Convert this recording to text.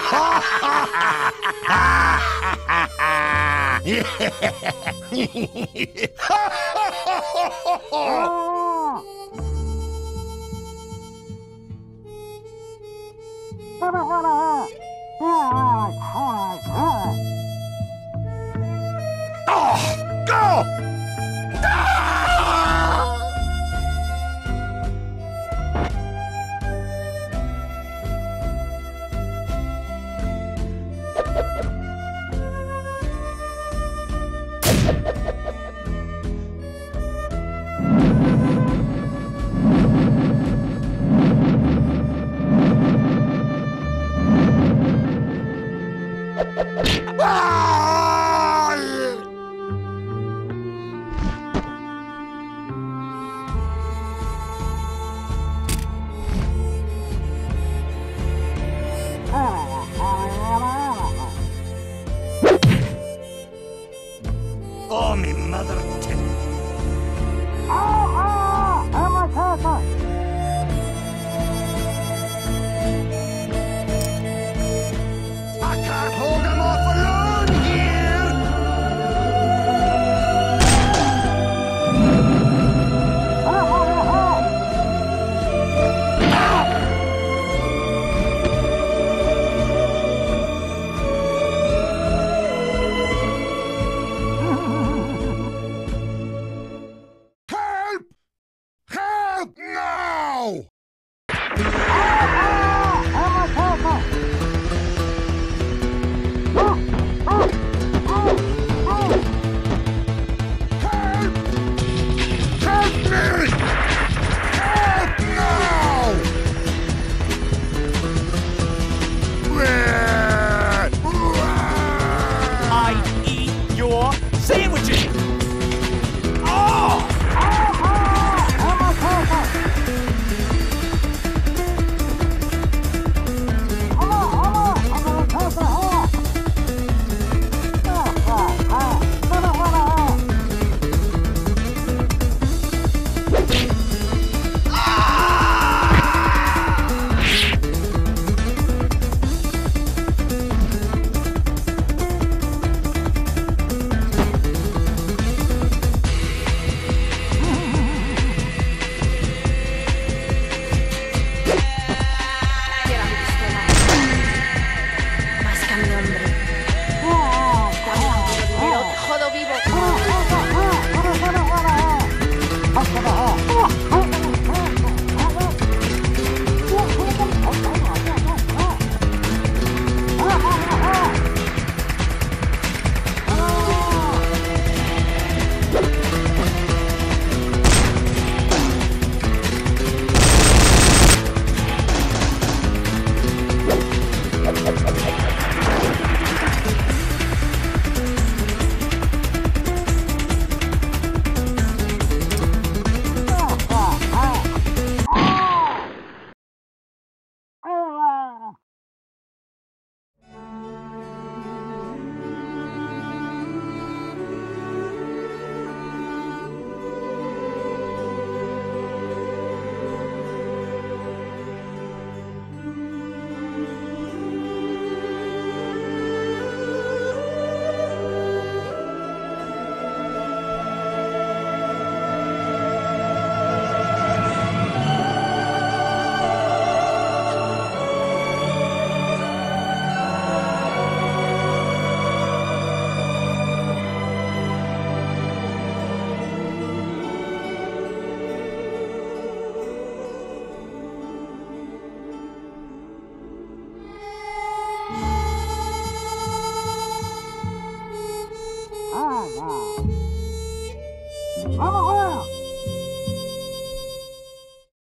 Oh, go! Ah!